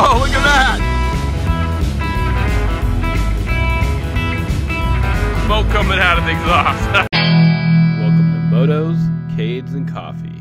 Whoa, look at that! Smoke coming out of the exhaust. Welcome to Moto's Cades and Coffee.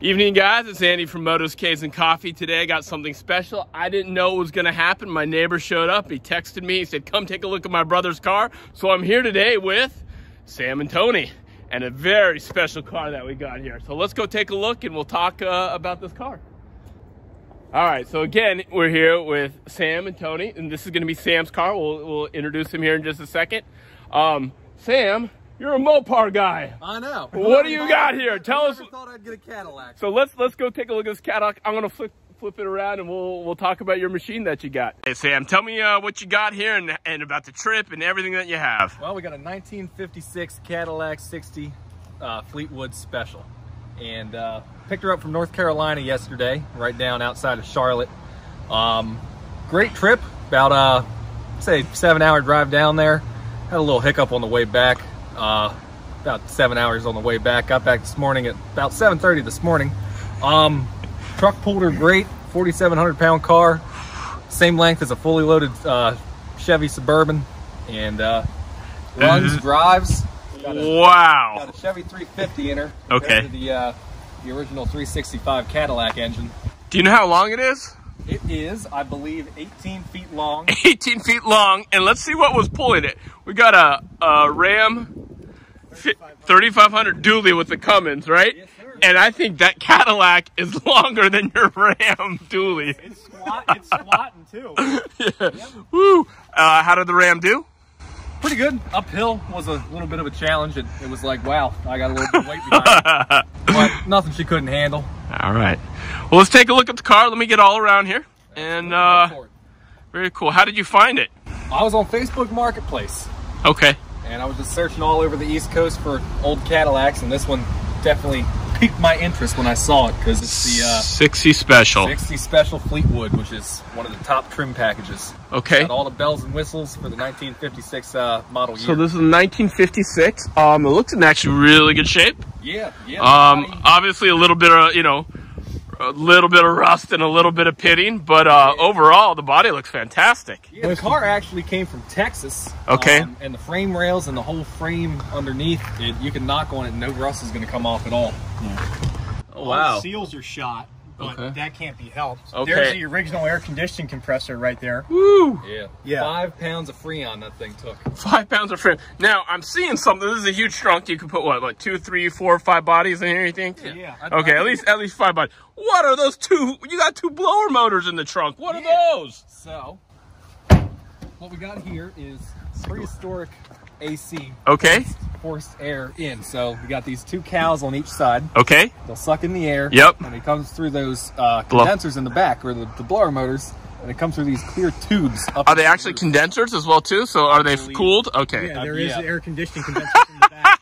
Evening guys, it's Andy from Moto's Cades and Coffee. Today I got something special. I didn't know it was gonna happen. My neighbor showed up, he texted me, he said, come take a look at my brother's car. So I'm here today with Sam and Tony and a very special car that we got here. So let's go take a look and we'll talk about this car. All right, so again, we're here with Sam and Tony, and this is gonna be Sam's car. We'll introduce him here in just a second. Sam, you're a Mopar guy. I know. What do you got here? Tell us. I thought I'd get a Cadillac. So let's go take a look at this Cadillac. I'm gonna flip it around and we'll talk about your machine that you got. Hey Sam, tell me what you got here and about the trip and everything that you have. Well, we got a 1956 Cadillac 60 Fleetwood Special, and picked her up from North Carolina yesterday, right down outside of Charlotte. Great trip. About say 7-hour drive down there. Had a little hiccup on the way back. About 7 hours on the way back. Got back this morning at about 7:30 this morning. Truck pulled her great, 4,700 pound car, same length as a fully loaded Chevy Suburban, and runs, drives. Got a Chevy 350 in her. Okay. To the original 365 Cadillac engine. Do you know how long it is? It is, I believe, 18 feet long. 18 feet long, and let's see what was pulling it. We got a Ram 3500 dually with the Cummins, right? Yes, sir. And I think that Cadillac is longer than your Ram dually. It's squatting too. Yeah. Yep. Woo! How did the Ram do? Pretty good. Uphill was a little bit of a challenge, and it was like, wow, I got a little bit of weight behind me. But nothing she couldn't handle. All right. Well, let's take a look at the car. Let me get all around here. And very cool. How did you find it? I was on Facebook Marketplace. Okay. And I was just searching all over the East Coast for old Cadillacs, and this one definitely piqued my interest when I saw it, because it's the 60 Special Fleetwood, which is one of the top trim packages. Okay. Got all the bells and whistles for the 1956 model year. So this is a 1956. It looks in actually really good shape. Yeah. Yeah. Obviously a little bit of a little bit of rust and a little bit of pitting, but overall the body looks fantastic. Yeah, the car actually came from Texas. Okay. And the frame rails and the whole frame underneath, you can knock on it and no rust is going to come off at all. Yeah. Oh, wow. All the seals are shot, but that can't be helped. Okay. There's the original air conditioning compressor right there. Woo! Yeah. Yeah. 5 pounds of Freon that thing took. 5 pounds of Freon. Now, I'm seeing something. This is a huge trunk. You can put, what, like 2, 3, 4, 5 bodies in here, you think? Yeah. Okay, at least 5 bodies. What are those two? You got 2 blower motors in the trunk. What are those? So, what we got here is prehistoric AC. Okay. Forced air in. So, we got these 2 cows on each side. Okay. They'll suck in the air. Yep. And it comes through those condensers in the back, or the blower motors. And it comes through these clear tubes. Are they actually condensers as well, too? So, are they cooled? Okay. Yeah, there is air conditioning condensers in the back.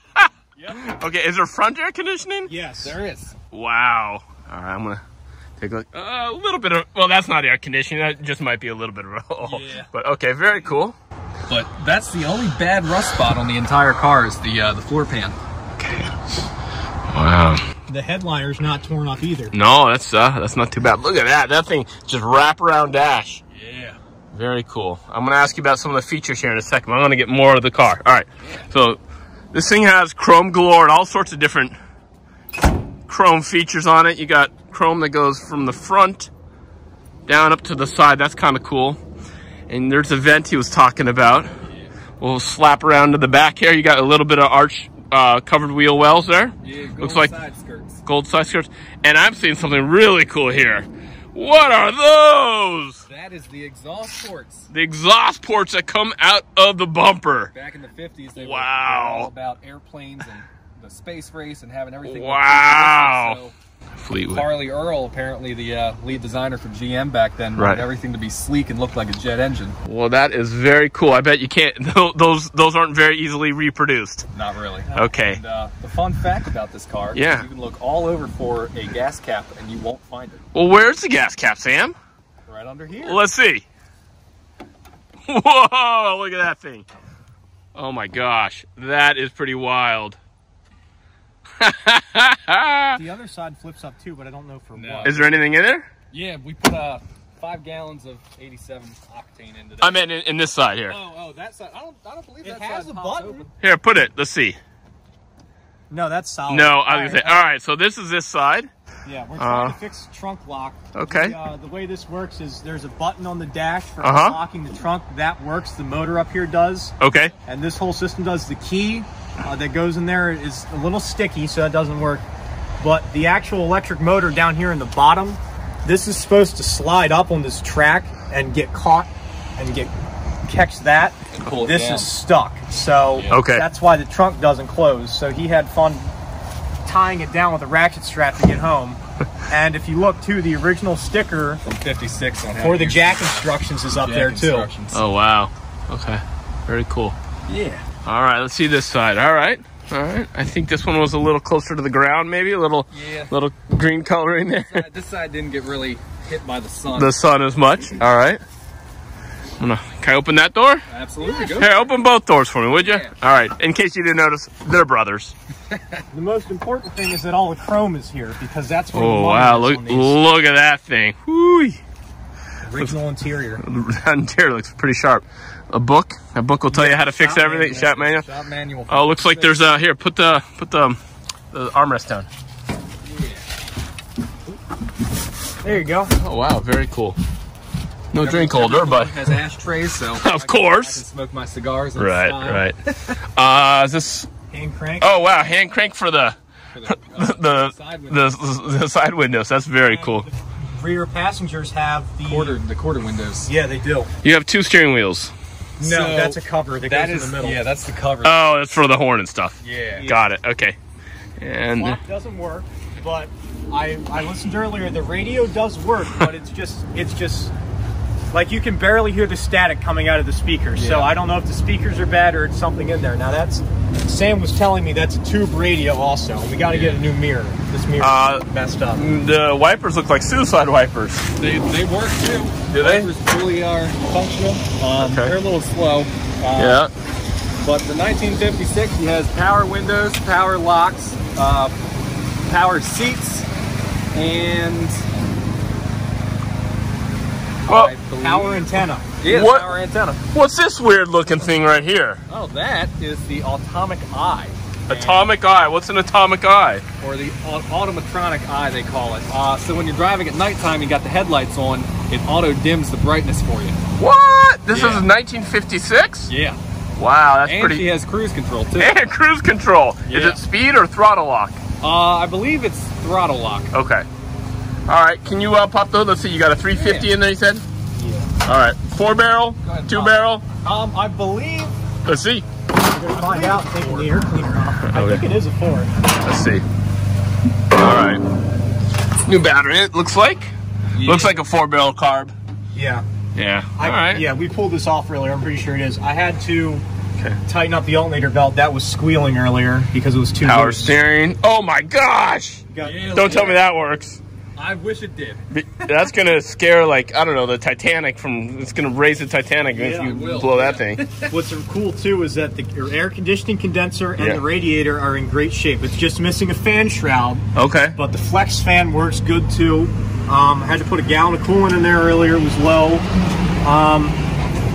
Yep. Okay, is there front air conditioning? Yes, there is. Wow. All right, I'm going to take a look. A little bit of, well, that's not air conditioning. That just might be a little bit of But okay, very cool. But that's the only bad rust spot on the entire car is the floor pan. Okay. Wow. The headliner's not torn up either. No, that's not too bad. Look at that. That thing just wraparound dash. Yeah. Very cool. I'm going to ask you about some of the features here in a second. But I'm going to get more of the car. All right. Yeah. So this thing has chrome galore and all sorts of different chrome features on it. You got chrome that goes from the front down up to the side. That's kind of cool. And there's a vent he was talking about. We'll slap around to the back here. You got a little bit of arch covered wheel wells there. Yeah, gold looks like side skirts. Gold side skirts. And I'm seeing something really cool here. What are those? That is the exhaust ports. The exhaust ports that come out of the bumper. Back in the 50s, they were all about airplanes and the space race and having everything. Wow. Fleetwood. Harley Earl, apparently the lead designer for GM back then, wanted everything to be sleek and look like a jet engine. Well, that is very cool. I bet you can't, those aren't very easily reproduced. Not really. Okay. And, the fun fact about this car is you can look all over for a gas cap and you won't find it. Well, where's the gas cap, Sam? Right under here. Let's see. Whoa, look at that thing. Oh my gosh, that is pretty wild. The other side flips up too, but I don't know for what. Is there anything in there? Yeah, we put 5 gallons of 87 octane into that. I meant in this side here. Oh, that side. I don't believe that side has a button. Open. Here, put it. Let's see. No, that's solid. No, I was going to say. All right, so this is this side. Yeah, we're trying to fix trunk lock. Okay. The way this works is there's a button on the dash for locking the trunk. That works. The motor up here does. Okay. And this whole system does. The key that goes in there is a little sticky, so that doesn't work. But the actual electric motor down here in the bottom, this is supposed to slide up on this track and get caught and catch that. Cool. This is stuck. So that's why the trunk doesn't close. So he had fun tying it down with a ratchet strap to get home. And if you look too, the original sticker from 56 on for the jack instructions is up there too. Oh wow. Okay. Very cool. Yeah. All right, let's see this side. All right. All right. I think this one was a little closer to the ground, maybe a little little green color in there. This side didn't get really hit by the sun. The sun as much. All right. Can I open that door? Absolutely. Yeah, here, open both doors for me, would you? Yeah. All right. In case you didn't notice, they're brothers. The most important thing is that all the chrome is here because that's what. Oh wow! Look at that thing. Whoo! Original interior. The interior looks pretty sharp. A book will tell you how to fix everything. Shop manual. Shop manual. Oh, looks like there's a here. Put the armrest down. Yeah. There you go. Oh wow! Very cool. No drink holder, but has ashtrays, so of course I can smoke my cigars. Right, right. Is this hand crank? Oh wow, hand crank for the side windows. That's very cool. The rear passengers have the quarter windows. Yeah, they do. You have two steering wheels. No, so that's a cover. That goes in the middle. Yeah, that's the cover. Oh, that's for the horn and stuff. Yeah. Got it. Okay. And the clock doesn't work, but I listened earlier. The radio does work, but it's just. Like, you can barely hear the static coming out of the speakers. Yeah. So I don't know if the speakers are bad or it's something in there. Now, Sam was telling me that's a tube radio also. We got to get a new mirror. This mirror is messed up. The wipers look like suicide wipers. They work, too. Do they? The wipers really are functional. They're a little slow. But the 1956 has power windows, power locks, power seats, and... well, power antenna. Yeah, power antenna. What's this weird looking thing right here? Oh, that is the atomic eye. Atomic eye. What's an atomic eye? Or the automatronic eye, they call it. So when you're driving at nighttime, you got the headlights on, it auto dims the brightness for you. What? This is 1956? Yeah. Wow, that's pretty. And she has cruise control too. And cruise control. Yeah. Is it speed or throttle lock? I believe it's throttle lock. Okay. All right, can you pop the hood? Let's see, you got a 350 in there, you said? Yeah. All right, 4-barrel, 2-barrel? I believe... Let's see. We're going to find out, taking the air cleaner off. Okay. I think it is a 4. Let's see. All right. New battery, it looks like. Yeah. Looks like a 4-barrel carb. Yeah. Yeah, all right. Yeah, we pulled this off earlier. I'm pretty sure it is. I had to tighten up the alternator belt. That was squealing earlier because it was too power loose. Steering. Oh, my gosh. Don't tell me that works. I wish it did. That's gonna scare, like, I don't know, the Titanic from. It's gonna raise the Titanic if you blow that thing. What's cool too is that your air conditioning condenser and the radiator are in great shape. It's just missing a fan shroud. Okay. But the flex fan works good too. I had to put a gallon of coolant in there earlier. It was low.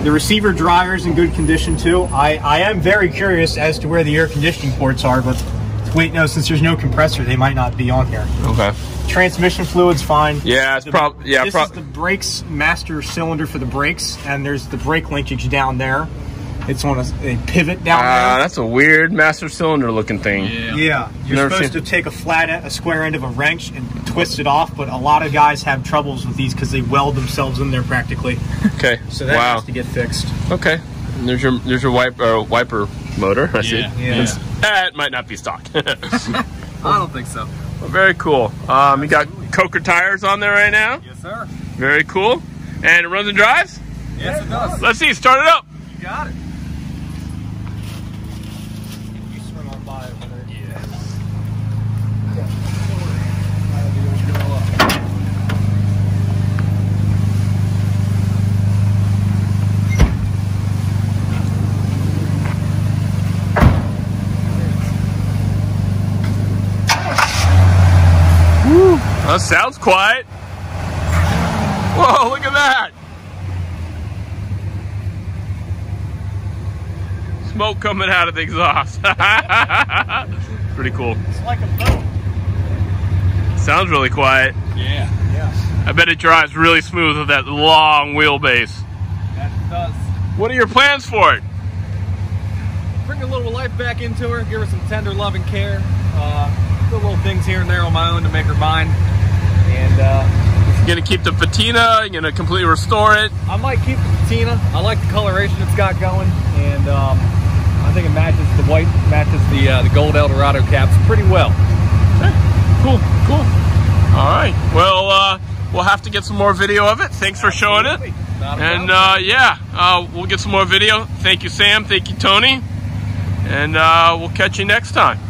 The receiver dryer's in good condition too. I am very curious as to where the air conditioning ports are, but wait, no, since there's no compressor, they might not be on here. Okay. Transmission fluid's fine. Yeah, it's probably. Yeah, this is the brakes master cylinder for the brakes, and there's the brake linkage down there. It's on a pivot down there. That's a weird master cylinder looking thing. Yeah, you're supposed to take a square end of a wrench and twist it off, but a lot of guys have troubles with these because they weld themselves in there practically. Okay. So that has to get fixed. Okay. And there's your wiper motor. I see. Yeah. That might not be stock. I don't think so. Well, very cool. You got Coker tires on there right now? Yes, sir. Very cool. And it runs and drives? Yes, it does. Let's see. Start it up. You got it. You swing on by over there. Sounds quiet. Whoa, look at that. smoke coming out of the exhaust. Pretty cool. It's like a boat. Sounds really quiet. Yeah. I bet it drives really smooth with that long wheelbase. That does. What are your plans for it? Bring a little life back into her, give her some tender love and care. Do little things here and there on my own to make her mine. And you're gonna keep the patina, you're gonna completely restore it. I might keep the patina. I like the coloration it's got going, and I think it matches the white, matches the gold Eldorado caps pretty well. Okay. Cool, cool. All right. Well, we'll have to get some more video of it. Thanks for showing it. And yeah, we'll get some more video. Thank you, Sam. Thank you, Tony. And we'll catch you next time.